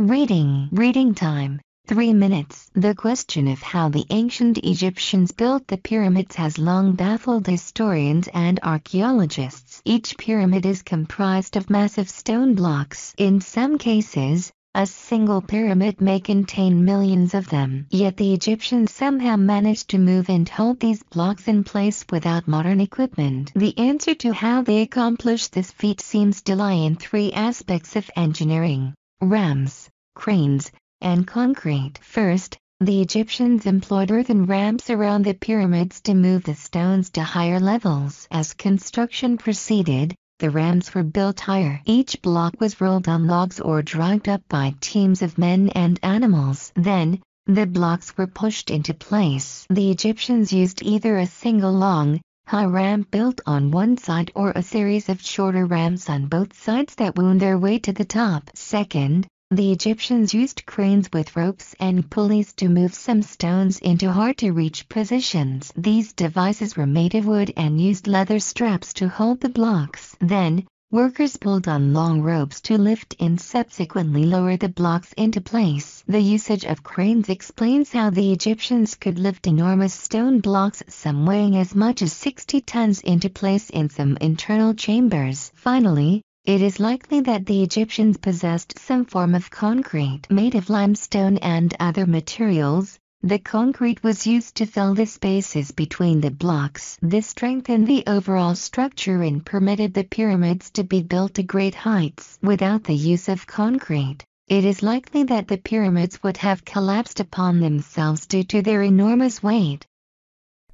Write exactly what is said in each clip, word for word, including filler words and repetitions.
Reading. Reading time, three minutes. The question of how the ancient Egyptians built the pyramids has long baffled historians and archaeologists. Each pyramid is comprised of massive stone blocks. In some cases, a single pyramid may contain millions of them. Yet the Egyptians somehow managed to move and hold these blocks in place without modern equipment. The answer to how they accomplished this feat seems to lie in three aspects of engineering: rams, cranes, and concrete. First, the Egyptians employed earthen ramps around the pyramids to move the stones to higher levels. As construction proceeded, the ramps were built higher. Each block was rolled on logs or dragged up by teams of men and animals. Then, the blocks were pushed into place. The Egyptians used either a single long, high ramp built on one side or a series of shorter ramps on both sides that wound their way to the top. Second, the Egyptians used cranes with ropes and pulleys to move some stones into hard-to-reach positions. These devices were made of wood and used leather straps to hold the blocks. Then, workers pulled on long ropes to lift and subsequently lower the blocks into place. The usage of cranes explains how the Egyptians could lift enormous stone blocks, some weighing as much as sixty tons, into place in some internal chambers. Finally, it is likely that the Egyptians possessed some form of concrete made of limestone and other materials. The concrete was used to fill the spaces between the blocks. This strengthened the overall structure and permitted the pyramids to be built to great heights. Without the use of concrete, it is likely that the pyramids would have collapsed upon themselves due to their enormous weight.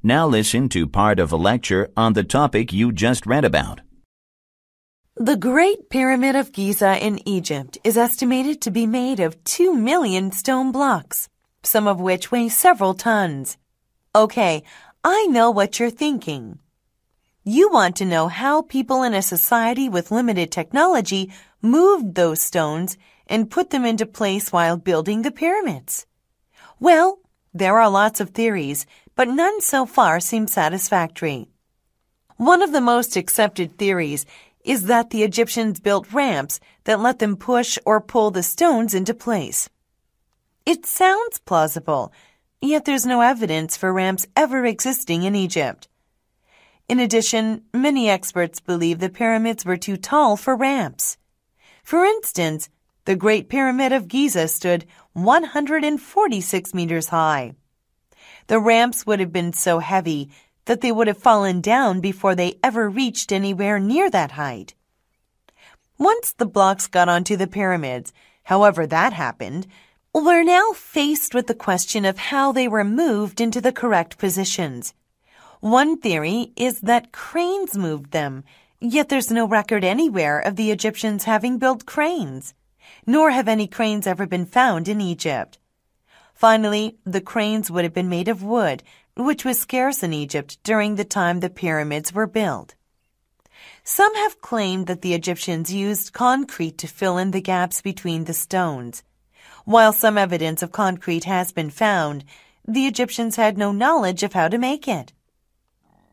Now listen to part of a lecture on the topic you just read about. The Great Pyramid of Giza in Egypt is estimated to be made of two million stone blocks, some of which weigh several tons. Okay, I know what you're thinking. You want to know how people in a society with limited technology moved those stones and put them into place while building the pyramids. Well, there are lots of theories, but none so far seem satisfactory. One of the most accepted theories is that the Egyptians built ramps that let them push or pull the stones into place. It sounds plausible, yet there's no evidence for ramps ever existing in Egypt. In addition, many experts believe the pyramids were too tall for ramps. For instance, the Great Pyramid of Giza stood one hundred forty-six meters high. The ramps would have been so heavy that they would have fallen down before they ever reached anywhere near that height. Once the blocks got onto the pyramids, however that happened, we're now faced with the question of how they were moved into the correct positions. One theory is that cranes moved them, yet there's no record anywhere of the Egyptians having built cranes, nor have any cranes ever been found in Egypt. Finally, the cranes would have been made of wood, which was scarce in Egypt during the time the pyramids were built. Some have claimed that the Egyptians used concrete to fill in the gaps between the stones. While some evidence of concrete has been found, the Egyptians had no knowledge of how to make it.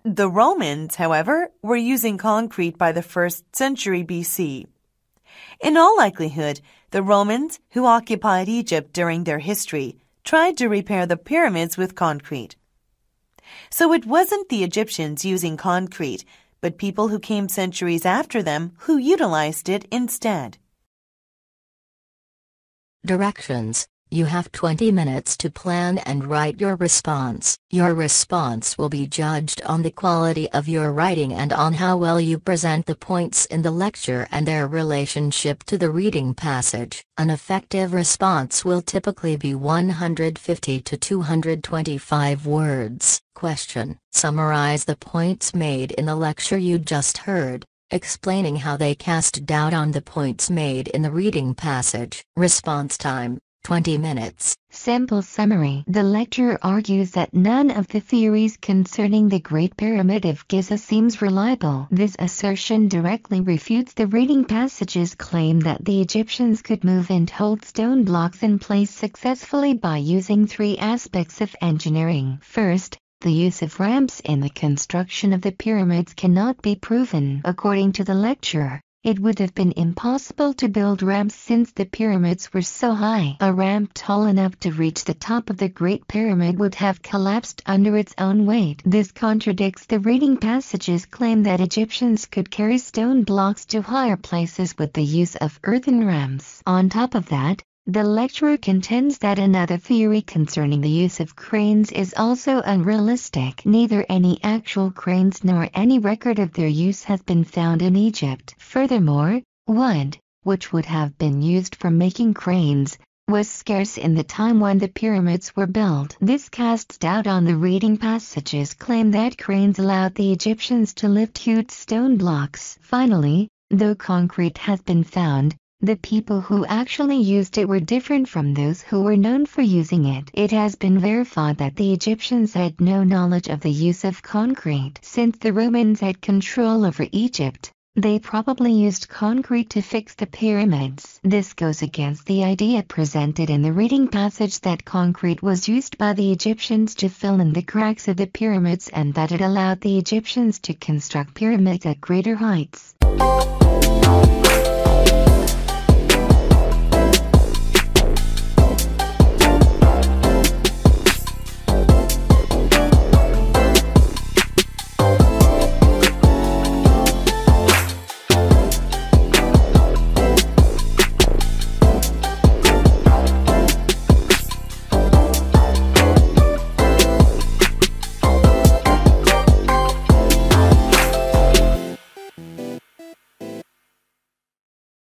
The Romans, however, were using concrete by the first century B C. In all likelihood, the Romans, who occupied Egypt during their history, tried to repair the pyramids with concrete. So it wasn't the Egyptians using concrete, but people who came centuries after them who utilized it instead. Directions. You have twenty minutes to plan and write your response. Your response will be judged on the quality of your writing and on how well you present the points in the lecture and their relationship to the reading passage. An effective response will typically be one hundred fifty to two hundred twenty-five words. Question. Summarize the points made in the lecture you just heard, explaining how they cast doubt on the points made in the reading passage. Response time, twenty minutes. Simple summary. The lecturer argues that none of the theories concerning the Great Pyramid of Giza seems reliable. This assertion directly refutes the reading passage's claim that the Egyptians could move and hold stone blocks in place successfully by using three aspects of engineering. First, the use of ramps in the construction of the pyramids cannot be proven. According to the lecturer, It would have been impossible to build ramps since the pyramids were so high. A ramp tall enough to reach the top of the Great Pyramid would have collapsed under its own weight. This contradicts the reading passage's claim that Egyptians could carry stone blocks to higher places with the use of earthen ramps. On top of that, the lecturer contends that another theory concerning the use of cranes is also unrealistic. Neither any actual cranes nor any record of their use has been found in Egypt. Furthermore, wood, which would have been used for making cranes, was scarce in the time when the pyramids were built. This casts doubt on the reading passage's claim that cranes allowed the Egyptians to lift huge stone blocks. Finally, though concrete has been found, the people who actually used it were different from those who were known for using it. It has been verified that the Egyptians had no knowledge of the use of concrete. Since the Romans had control over Egypt, they probably used concrete to fix the pyramids. This goes against the idea presented in the reading passage that concrete was used by the Egyptians to fill in the cracks of the pyramids and that it allowed the Egyptians to construct pyramids at greater heights.